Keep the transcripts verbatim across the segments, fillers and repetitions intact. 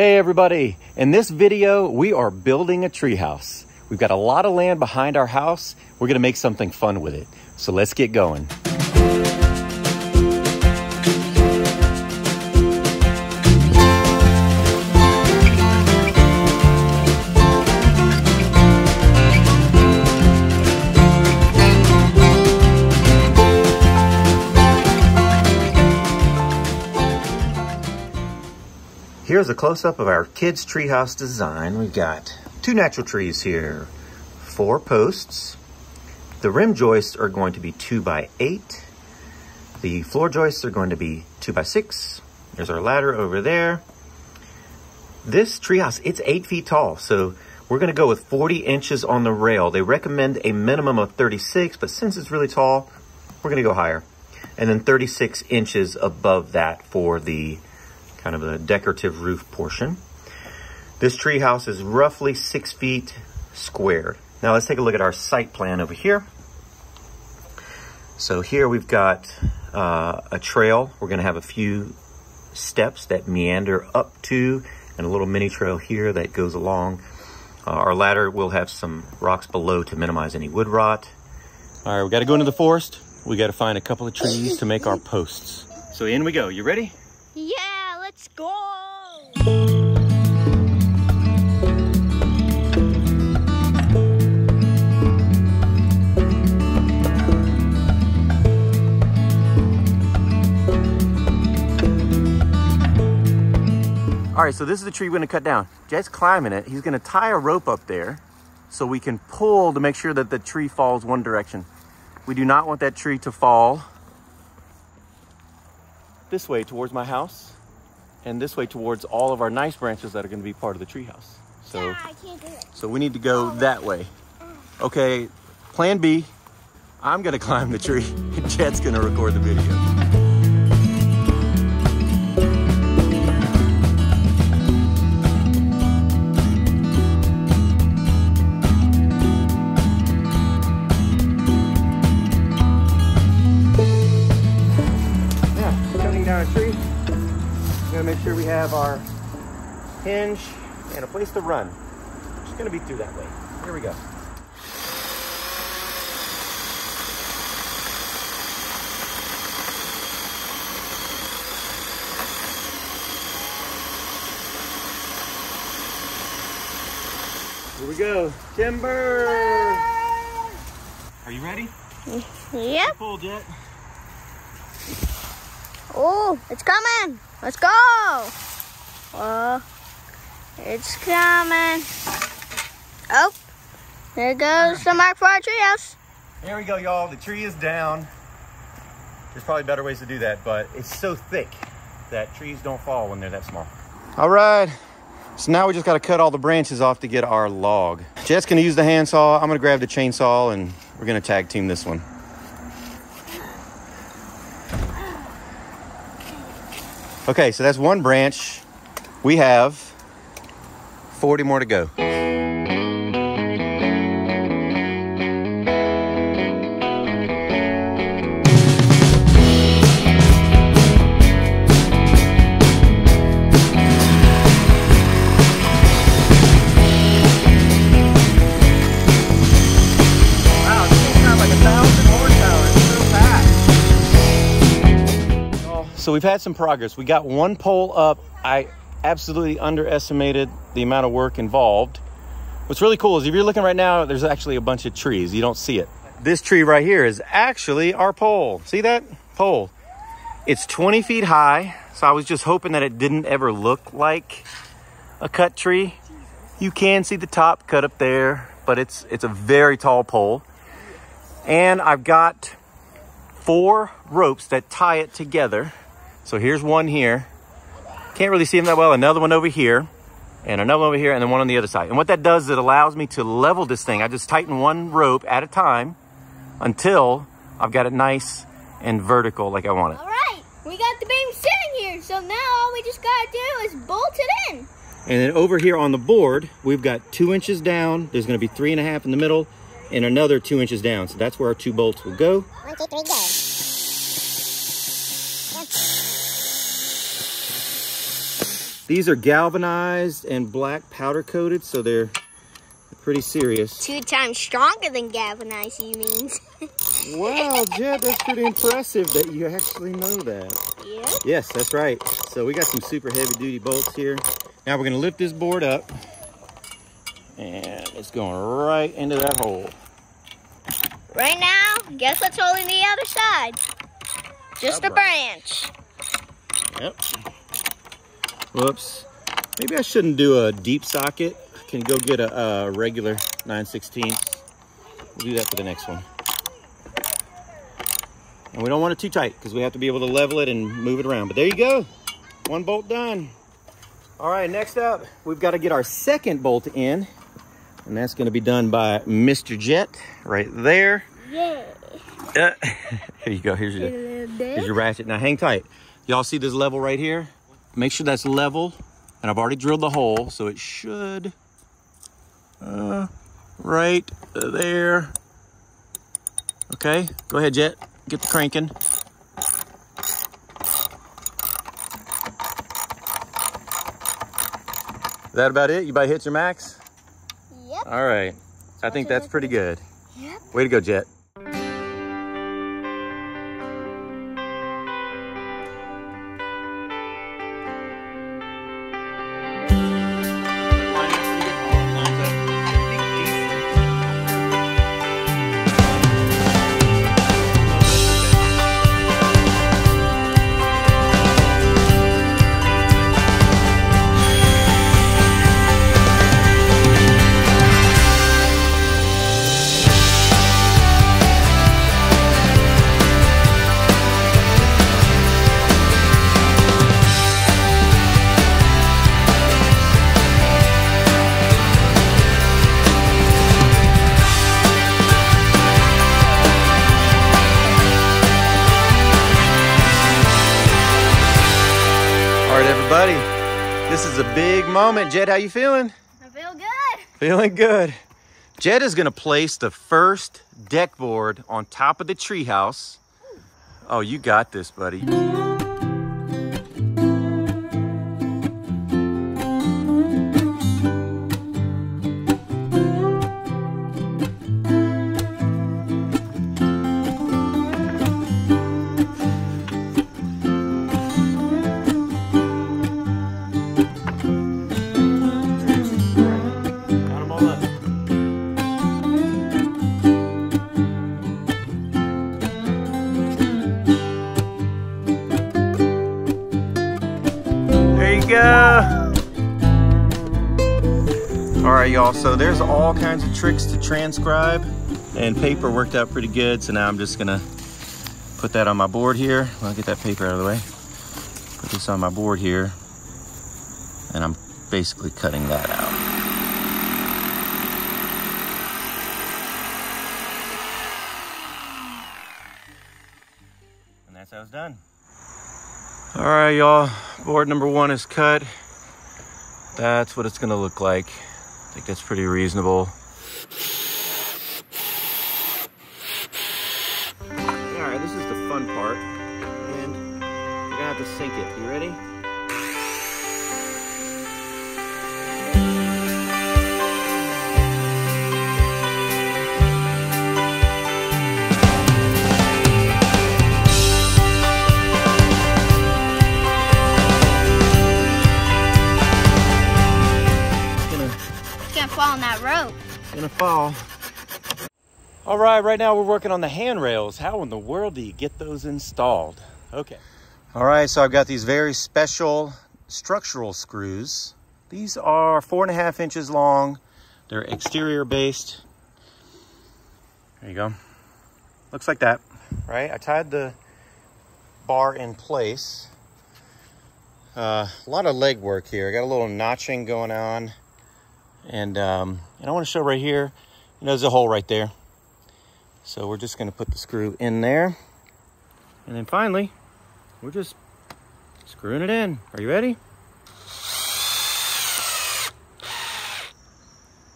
Hey everybody, in this video we are building a treehouse. We've got a lot of land behind our house. We're gonna make something fun with it. So let's get going. Here's a close-up of our kids' treehouse design. We've got two natural trees here, four posts. The rim joists are going to be two by eight. The floor joists are going to be two by six. There's our ladder over there. This treehouse, it's eight feet tall, so we're gonna go with forty inches on the rail. They recommend a minimum of thirty-six, but since it's really tall, we're gonna go higher. And then thirty-six inches above that for the kind of a decorative roof portion. This treehouse is roughly six feet squared. Now let's take a look at our site plan over here. So here we've got uh, a trail. We're gonna have a few steps that meander up to, and a little mini trail here that goes along. Uh, our ladder will have some rocks below to minimize any wood rot. All right, we gotta go into the forest. We gotta find a couple of trees to make our posts. So in we go, you ready? Yeah. Let's go! All right, so this is the tree we're gonna cut down. Jed's climbing it. He's gonna tie a rope up there so we can pull to make sure that the tree falls one direction. We do not want that tree to fall this way towards my house, and this way towards all of our nice branches that are gonna be part of the treehouse. So, yeah, I can't do it. So we need to go that way. Okay, plan B, I'm gonna climb the tree. Jed's gonna record the video. Make sure we have our hinge and a place to run. We're just gonna be through that way. Here we go. Here we go. Timber! Are you ready? Yep. Pulled yet? Oh, it's coming. Let's go. Oh, it's coming. Oh, there goes the mark for our treehouse. Here we go, y'all. The tree is down. There's probably better ways to do that, but it's so thick that trees don't fall when they're that small. All right. So now we just got to cut all the branches off to get our log. Jed's going to use the handsaw. I'm going to grab the chainsaw, and we're going to tag team this one. Okay, so that's one branch. We have forty more to go. Wow, this thing sounds like a thousand horsepower. It's so fast. So we've had some progress. We got one pole up. I absolutely underestimated the amount of work involved. What's really cool is if you're looking right now, there's actually a bunch of trees. You don't see it. This tree right here is actually our pole. See that pole? It's twenty feet high. So I was just hoping that it didn't ever look like a cut tree. You can see the top cut up there, but it's, it's a very tall pole. And I've got four ropes that tie it together. So here's one here. Can't really see them that well. Another one over here, and another one over here, and then one on the other side. And what that does is it allows me to level this thing. I just tighten one rope at a time until I've got it nice and vertical like I want it. All right, we got the beam sitting here. So now all we just gotta do is bolt it in. And then over here on the board, we've got two inches down. There's gonna be three and a half in the middle and another two inches down. So that's where our two bolts will go. One, two, three, go. These are galvanized and black powder coated, so they're pretty serious. Two times stronger than galvanized, you mean? Wow, Jet, that's pretty impressive that you actually know that. Yeah? Yes, that's right. So we got some super heavy duty bolts here. Now we're gonna lift this board up and it's going right into that hole. Right now, guess what's holding the other side? Just a branch. Yep. Whoops. Maybe I shouldn't do a deep socket. I can go get a, a regular nine sixteenths. We'll do that for the next one. And we don't want it too tight because we have to be able to level it and move it around. But there you go. One bolt done. All right, next up, we've got to get our second bolt in. And that's going to be done by Mister Jet right there. Yeah. Uh, here you go. Here's your, here's your ratchet. Now hang tight. Y'all see this level right here? Make sure that's level. And I've already drilled the hole, so it should uh, right there. Okay, go ahead, Jet. Get the cranking. Is that about it? You about hit your max? Yep. All right. So I think that's pretty good. Yep. Way to go, Jet. This is a big moment. Jet, how you feeling? I feel good. Feeling good. Jet is gonna place the first deck board on top of the tree house. Oh, you got this, buddy. Go. All right, y'all, so there's all kinds of tricks to transcribe, and paper worked out pretty good, so now I'm just gonna put that on my board here. I'll get that paper out of the way. Put this on my board here, and I'm basically cutting that out. And that's how it's done. All right, y'all, board number one is cut. That's what it's gonna look like. I think that's pretty reasonable. All right, this is the fun part, and you're gonna have to sink it. You ready? On that rope. It's gonna fall. All right, right now we're working on the handrails. How in the world do you get those installed? Okay. All right, so I've got these very special structural screws. These are four and a half inches long. They're exterior based. There you go. Looks like that, right? I tied the bar in place. Uh, a lot of leg work here. I got a little notching going on. And, um, and I want to show right here, you know, there's a hole right there. So we're just going to put the screw in there. And then finally, we're just screwing it in. Are you ready?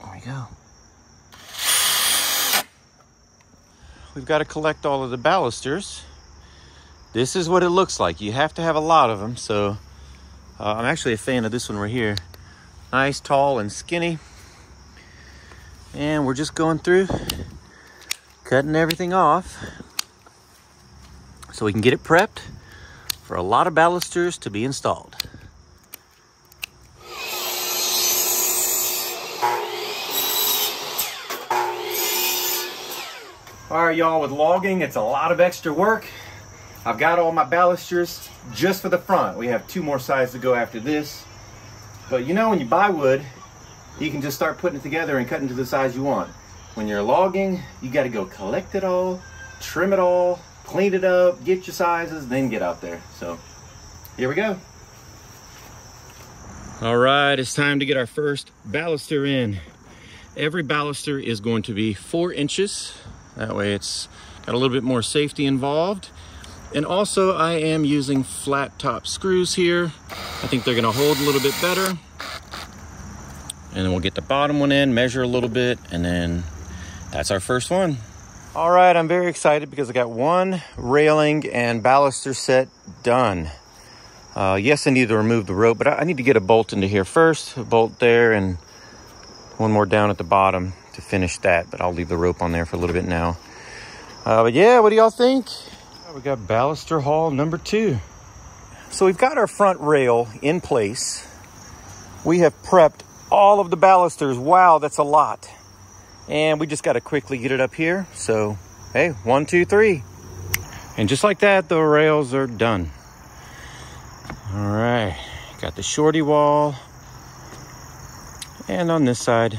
There we go. We've got to collect all of the balusters. This is what it looks like. You have to have a lot of them. So Uh, I'm actually a fan of this one right here. Nice, tall, and skinny. And we're just going through, cutting everything off so we can get it prepped for a lot of balusters to be installed. All right, y'all, with logging, it's a lot of extra work. I've got all my balusters just for the front. We have two more sides to go after this. But you know, when you buy wood, you can just start putting it together and cutting to the size you want. When you're logging, you gotta go collect it all, trim it all, clean it up, get your sizes, then get out there. So here we go. All right, it's time to get our first baluster in. Every baluster is going to be four inches. That way it's got a little bit more safety involved. And also I am using flat top screws here. I think they're gonna hold a little bit better. And then we'll get the bottom one in, measure a little bit, and then that's our first one. All right, I'm very excited because I got one railing and baluster set done. Uh, yes, I need to remove the rope, but I need to get a bolt into here first, a bolt there, and one more down at the bottom to finish that, but I'll leave the rope on there for a little bit now. Uh, but yeah, what do y'all think? We got baluster haul number two. So we've got our front rail in place. We have prepped all of the balusters. Wow, that's a lot. And we just got to quickly get it up here. So, hey, one, two, three. And just like that, the rails are done. All right, got the shorty wall. And on this side,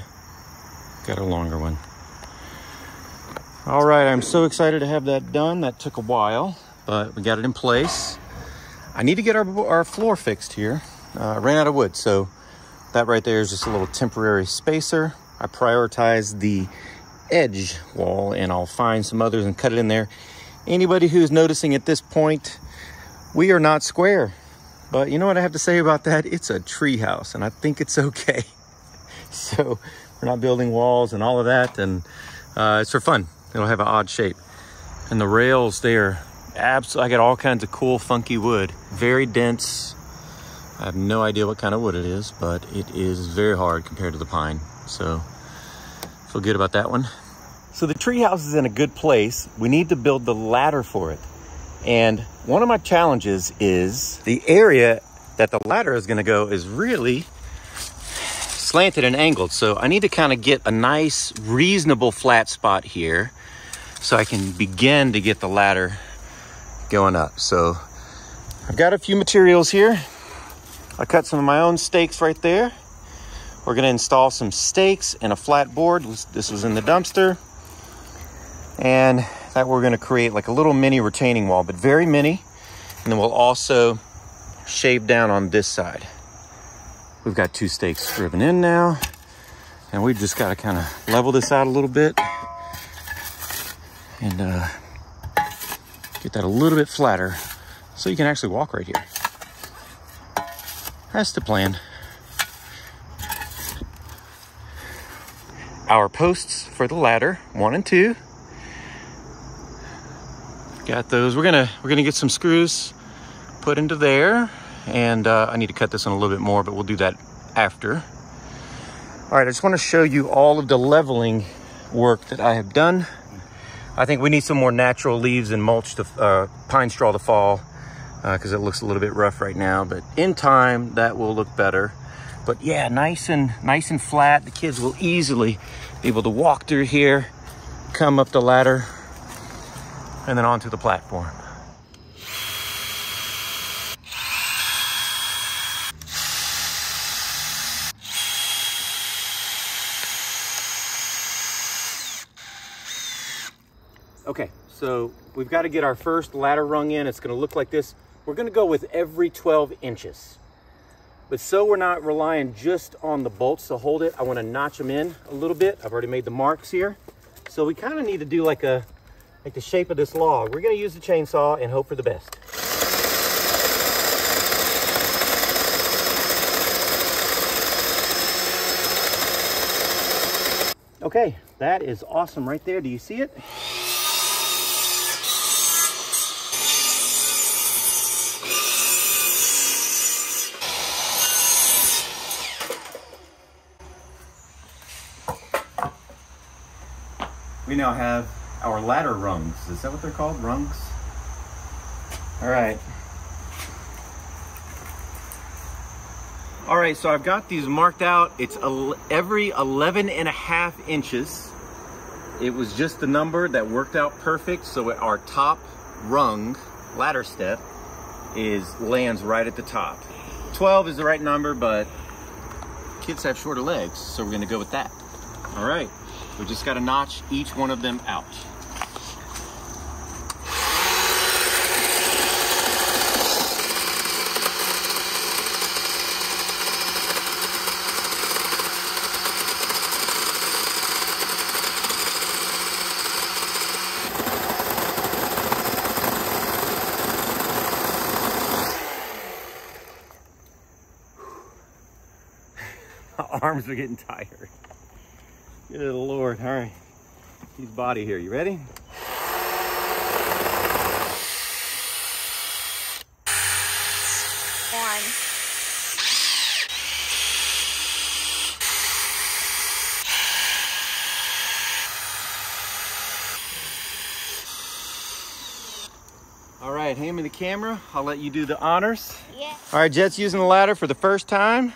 got a longer one. All right, I'm so excited to have that done. That took a while, but we got it in place. I need to get our, our floor fixed here. Uh, I ran out of wood, so that right there is just a little temporary spacer. I prioritized the edge wall, and I'll find some others and cut it in there. Anybody who's noticing at this point, we are not square. But you know what I have to say about that? It's a tree house, and I think it's okay. So we're not building walls and all of that, and uh, it's for fun. It'll have an odd shape. And the rails there, absolutely, I got all kinds of cool, funky wood. Very dense. I have no idea what kind of wood it is, but it is very hard compared to the pine. So I feel good about that one. So the treehouse is in a good place. We need to build the ladder for it. And one of my challenges is the area that the ladder is gonna go is really slanted and angled, so I need to kind of get a nice, reasonable flat spot here so I can begin to get the ladder going up. So I've got a few materials here. I cut some of my own stakes right there. We're gonna install some stakes and a flat board. This was in the dumpster. And that we're gonna create like a little mini retaining wall, but very mini. And then we'll also shave down on this side. We've got two stakes driven in now, and we've just got to kind of level this out a little bit and uh, get that a little bit flatter so you can actually walk right here. That's the plan. Our posts for the ladder, one and two. Got those. We're gonna we're gonna get some screws put into there. And uh, I need to cut this in a little bit more, but we'll do that after. All right, I just want to show you all of the leveling work that I have done. I think we need some more natural leaves and mulch, to, uh, pine straw to fall, because uh, it looks a little bit rough right now. But in time, that will look better. But yeah, nice and nice and flat. The kids will easily be able to walk through here, come up the ladder, and then onto the platform. Okay, so we've got to get our first ladder rung in. It's going to look like this. We're going to go with every twelve inches. But so we're not relying just on the bolts to hold it, I want to notch them in a little bit. I've already made the marks here. So we kind of need to do like a like the shape of this log. We're going to use the chainsaw and hope for the best. Okay, that is awesome right there. Do you see it? we now have our ladder rungs. Is that what they're called? Rungs? All right. All right, so I've got these marked out. It's every eleven and a half inches. It was just the number that worked out perfect. So our top rung, ladder step, is lands right at the top. twelve is the right number, but kids have shorter legs, so we're gonna go with that. All right, we just gotta notch each one of them out. Arms are getting tired. Good Lord. All right. He's body here. You ready? One. All right. Hand me the camera. I'll let you do the honors. Yeah. All right. Jet's using the ladder for the first time.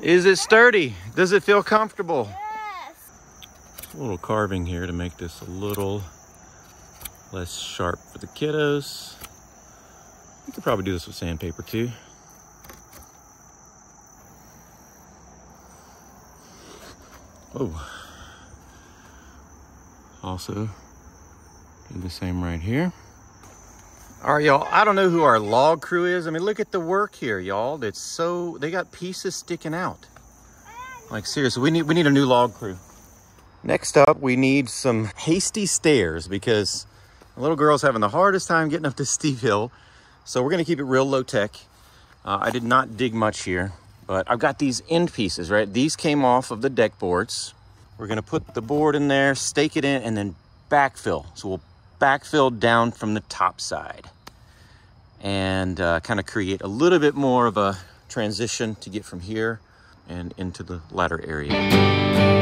Is it sturdy? Does it feel comfortable? Yes. A little carving here to make this a little less sharp for the kiddos. You could probably do this with sandpaper too. Oh. Also, do the same right here. All right, y'all, I don't know who our log crew is. I mean, look at the work here, y'all. It's so, they got pieces sticking out. Like, seriously, we need, we need a new log crew. Next up, we need some hasty stairs because the little girl's having the hardest time getting up this steep hill. So we're gonna keep it real low tech. Uh, I did not dig much here, but I've got these end pieces, right? These came off of the deck boards. We're gonna put the board in there, stake it in, and then backfill. So we'll backfill down from the top side and uh, kind of create a little bit more of a transition to get from here and into the ladder area.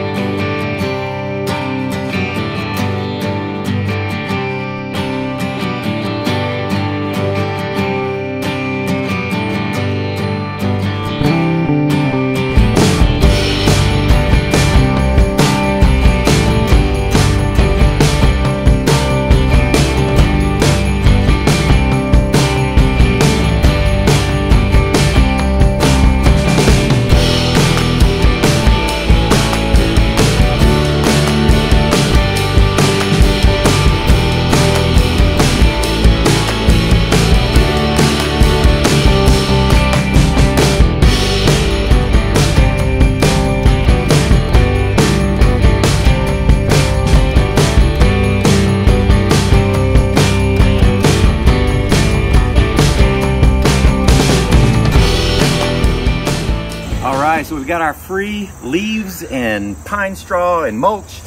So we've got our free leaves and pine straw and mulch.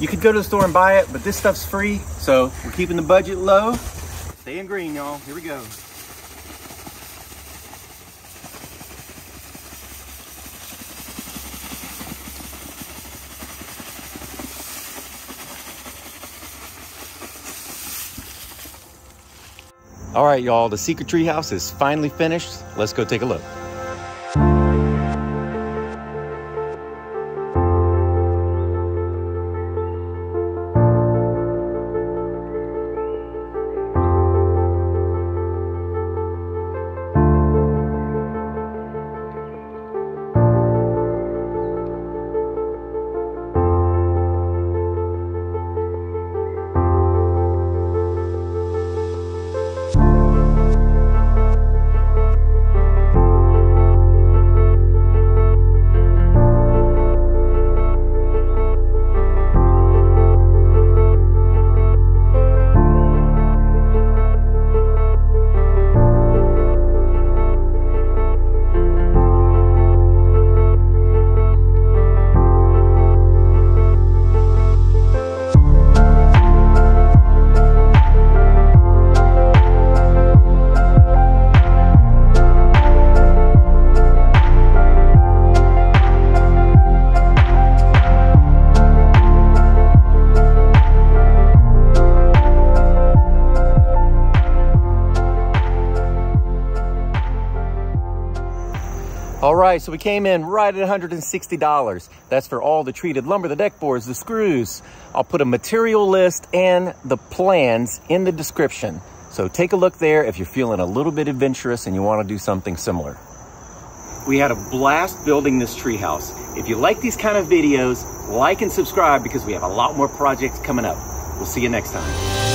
You could go to the store and buy it, but this stuff's free. So we're keeping the budget low. Staying green, y'all. Here we go. All right, y'all. The secret tree house is finally finished. Let's go take a look. All right, so we came in right at one hundred sixty dollars. That's for all the treated lumber, the deck boards, the screws. I'll put a material list and the plans in the description. So take a look there if you're feeling a little bit adventurous and you want to do something similar. We had a blast building this treehouse. If you like these kind of videos, like and subscribe because we have a lot more projects coming up. We'll see you next time.